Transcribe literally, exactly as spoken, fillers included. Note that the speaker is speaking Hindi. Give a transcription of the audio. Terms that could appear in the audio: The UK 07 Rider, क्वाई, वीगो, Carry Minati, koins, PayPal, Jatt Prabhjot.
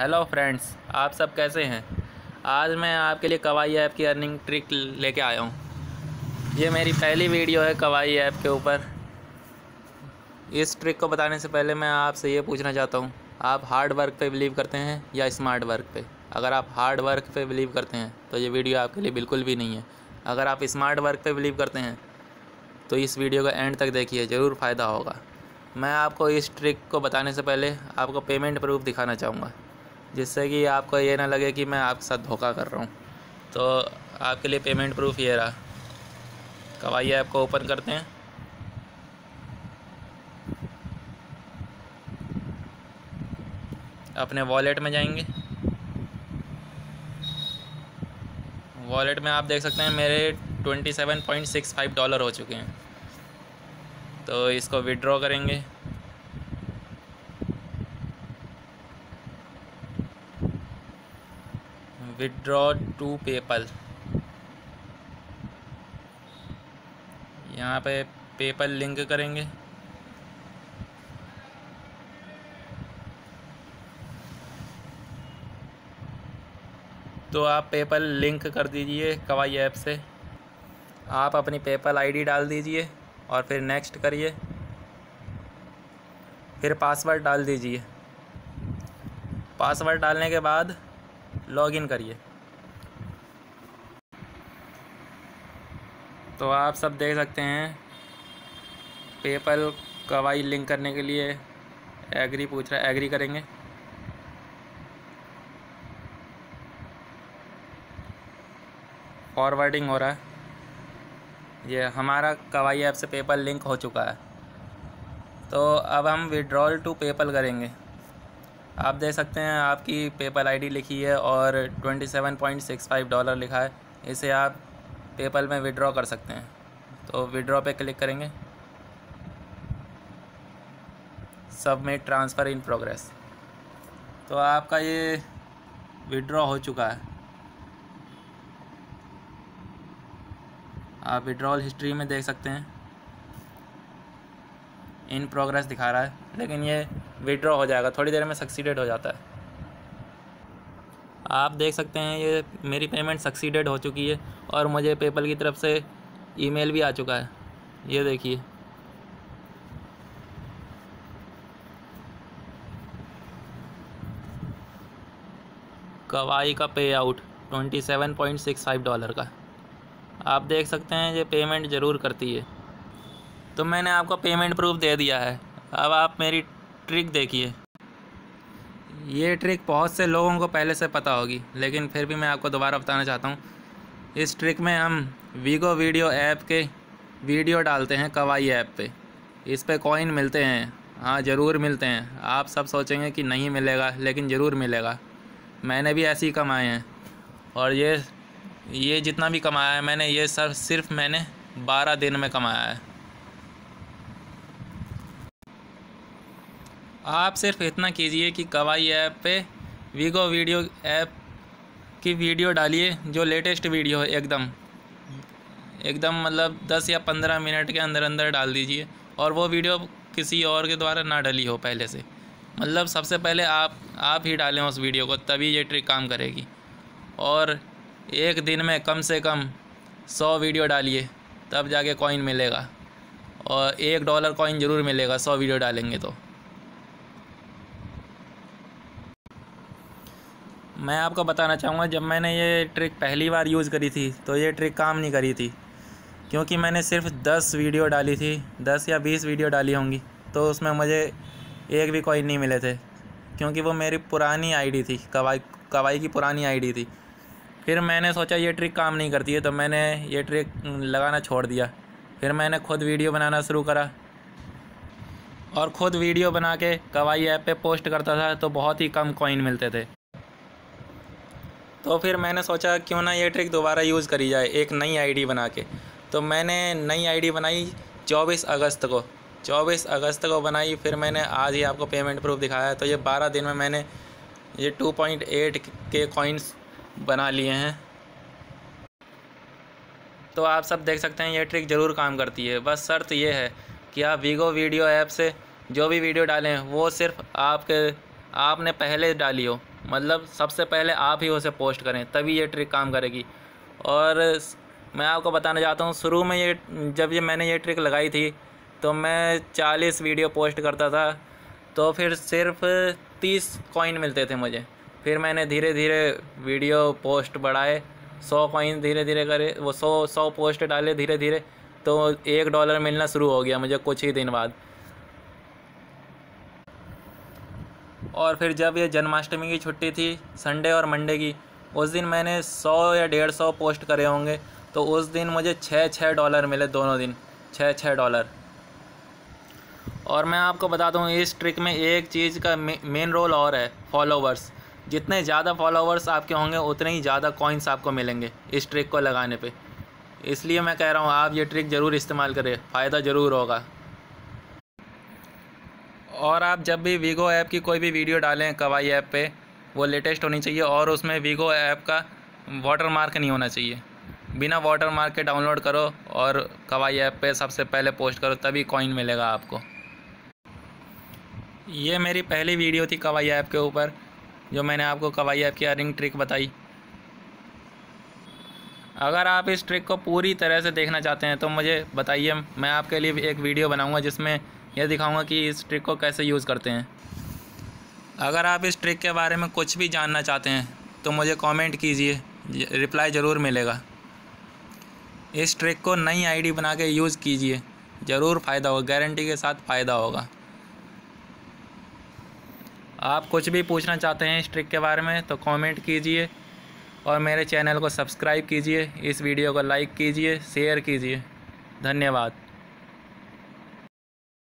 हेलो फ्रेंड्स, आप सब कैसे हैं। आज मैं आपके लिए क्वाई ऐप की अर्निंग ट्रिक लेके आया हूँ। ये मेरी पहली वीडियो है क्वाई ऐप के ऊपर। इस ट्रिक को बताने से पहले मैं आपसे ये पूछना चाहता हूँ, आप हार्ड वर्क पे बिलीव करते हैं या स्मार्ट वर्क पे। अगर आप हार्ड वर्क पे बिलीव करते हैं तो ये वीडियो आपके लिए बिल्कुल भी नहीं है। अगर आप स्मार्ट वर्क पर बिलीव करते हैं तो इस वीडियो का एंड तक देखिए, ज़रूर फ़ायदा होगा। मैं आपको इस ट्रिक को बताने से पहले आपको पेमेंट प्रूफ दिखाना चाहूँगा, जिससे कि आपको ये ना लगे कि मैं आपके साथ धोखा कर रहा हूँ। तो आपके लिए पेमेंट प्रूफ ये रहा। क्वाई ऐप को ओपन करते हैं। अपने वॉलेट में जाएंगे। वॉलेट में आप देख सकते हैं मेरे सत्ताईस पॉइंट छह पाँच डॉलर हो चुके हैं। तो इसको विड्रॉ करेंगे। विड्रॉ टू पेपल, यहाँ पे पेपल लिंक करेंगे। तो आप पेपल लिंक कर दीजिए क्वाई ऐप से। आप अपनी पेपल आईडी डाल दीजिए और फिर नेक्स्ट करिए, फिर पासवर्ड डाल दीजिए। पासवर्ड डालने के बाद लॉगिन करिए। तो आप सब देख सकते हैं पेपल क्वाई लिंक करने के लिए एग्री पूछ रहा है, एग्री करेंगे। फॉरवर्डिंग हो रहा है। ये हमारा क्वाई ऐप से पेपल लिंक हो चुका है। तो अब हम विड्रॉल टू पेपल करेंगे। आप देख सकते हैं आपकी पेपल आईडी लिखी है और सत्ताईस पॉइंट छह पाँच डॉलर लिखा है। इसे आप पेपल में विड्रॉ कर सकते हैं। तो विड्रॉ पे क्लिक करेंगे। Submit transfer in progress. तो आपका ये विड्रॉ हो चुका है। आप विड्रॉल हिस्ट्री में देख सकते हैं इन प्रोग्रेस दिखा रहा है, लेकिन ये विड्रॉ हो जाएगा थोड़ी देर में, सक्सीडेड हो जाता है। आप देख सकते हैं ये मेरी पेमेंट सक्सीडेड हो चुकी है और मुझे पेपल की तरफ से ईमेल भी आ चुका है। ये देखिए, क्वाई का पे आउट सत्ताईस पॉइंट छह पाँच डॉलर का। आप देख सकते हैं ये पेमेंट ज़रूर करती है। तो मैंने आपको पेमेंट प्रूफ दे दिया है। अब आप मेरी ट्रिक देखिए। ये ट्रिक बहुत से लोगों को पहले से पता होगी, लेकिन फिर भी मैं आपको दोबारा बताना चाहता हूँ। इस ट्रिक में हम वीगो वीडियो ऐप के वीडियो डालते हैं क्वाई ऐप पे। इस पे कॉइन मिलते हैं, हाँ ज़रूर मिलते हैं। आप सब सोचेंगे कि नहीं मिलेगा, लेकिन ज़रूर मिलेगा। मैंने भी ऐसे ही कमाए हैं। और ये ये जितना भी कमाया है मैंने, ये सब सिर्फ मैंने बारह दिन में कमाया है। आप सिर्फ इतना कीजिए कि क्वाई ऐप पे वीगो वीडियो ऐप की वीडियो डालिए, जो लेटेस्ट वीडियो है। एकदम एकदम मतलब दस या पंद्रह मिनट के अंदर अंदर डाल दीजिए, और वो वीडियो किसी और के द्वारा ना डली हो पहले से। मतलब सबसे पहले आप आप ही डालें उस वीडियो को, तभी ये ट्रिक काम करेगी। और एक दिन में कम से कम सौ वीडियो डालिए, तब जाके कॉइन मिलेगा। और एक डॉलर कॉइन ज़रूर मिलेगा सौ वीडियो डालेंगे तो। मैं आपको बताना चाहूँगा, जब मैंने ये ट्रिक पहली बार यूज़ करी थी तो ये ट्रिक काम नहीं करी थी, क्योंकि मैंने सिर्फ दस वीडियो डाली थी, दस या बीस वीडियो डाली होंगी। तो उसमें मुझे एक भी कॉइन नहीं मिले थे, क्योंकि वो मेरी पुरानी आई डी थी, क्वाई क्वाई की पुरानी आई डी थी। फिर मैंने सोचा ये ट्रिक काम नहीं करती है, तो मैंने ये ट्रिक लगाना छोड़ दिया। फिर मैंने खुद वीडियो बनाना शुरू करा और ख़ुद वीडियो बना के क्वाई ऐप पे पोस्ट करता था, तो बहुत ही कम कॉइन मिलते थे। तो फिर मैंने सोचा क्यों ना ये ट्रिक दोबारा यूज़ करी जाए एक नई आईडी बना के। तो मैंने नई आईडी बनाई चौबीस अगस्त को चौबीस अगस्त को बनाई। फिर मैंने आज ही आपको पेमेंट प्रूफ दिखाया। तो ये बारह दिन में मैंने ये two point eight K coins बना लिए हैं। तो आप सब देख सकते हैं ये ट्रिक ज़रूर काम करती है। बस शर्त यह है कि आप वीगो वीडियो ऐप से जो भी वीडियो डालें, वो सिर्फ आपके आपने पहले डाली हो, मतलब सबसे पहले आप ही उसे पोस्ट करें, तभी ये ट्रिक काम करेगी। और मैं आपको बताना चाहता हूँ, शुरू में ये जब ये मैंने ये ट्रिक लगाई थी तो मैं चालीस वीडियो पोस्ट करता था, तो फिर सिर्फ तीस कॉइन मिलते थे मुझे। फिर मैंने धीरे धीरे वीडियो पोस्ट बढ़ाए, सौ कॉइन धीरे धीरे करे, वो सौ सौ पोस्ट डाले धीरे धीरे, तो एक डॉलर मिलना शुरू हो गया मुझे कुछ ही दिन बाद। और फिर जब ये जन्माष्टमी की छुट्टी थी, संडे और मंडे की, उस दिन मैंने सौ या डेढ़ सौ पोस्ट करे होंगे, तो उस दिन मुझे छः छः डॉलर मिले, दोनों दिन छः छः डॉलर। और मैं आपको बताता हूँ, इस ट्रिक में एक चीज़ का मेन रोल और है, फॉलोवर्स। जितने ज़्यादा फॉलोवर्स आपके होंगे उतने ही ज़्यादा कॉइन्स आपको मिलेंगे इस ट्रिक को लगाने पे। इसलिए मैं कह रहा हूँ आप ये ट्रिक ज़रूर इस्तेमाल करें, फ़ायदा ज़रूर होगा। और आप जब भी वीगो ऐप की कोई भी वीडियो डालें क्वाई ऐप पे, वो लेटेस्ट होनी चाहिए और उसमें वीगो ऐप का वाटर मार्क नहीं होना चाहिए। बिना वाटर मार्क के डाउनलोड करो और क्वाई ऐप पे सबसे पहले पोस्ट करो, तभी कॉइन मिलेगा आपको। ये मेरी पहली वीडियो थी क्वाई ऐप के ऊपर, जो मैंने आपको क्वाई ऐप की अर्निंग ट्रिक बताई। अगर आप इस ट्रिक को पूरी तरह से देखना चाहते हैं तो मुझे बताइए, मैं आपके लिए एक वीडियो बनाऊंगा जिसमें यह दिखाऊंगा कि इस ट्रिक को कैसे यूज़ करते हैं। अगर आप इस ट्रिक के बारे में कुछ भी जानना चाहते हैं तो मुझे कमेंट कीजिए, रिप्लाई ज़रूर मिलेगा। इस ट्रिक को नई आईडी बना के यूज़ कीजिए, ज़रूर फ़ायदा होगा, गारंटी के साथ फ़ायदा होगा। आप कुछ भी पूछना चाहते हैं इस ट्रिक के बारे में तो कमेंट कीजिए और मेरे चैनल को सब्सक्राइब कीजिए, इस वीडियो को लाइक कीजिए, शेयर कीजिए। धन्यवाद।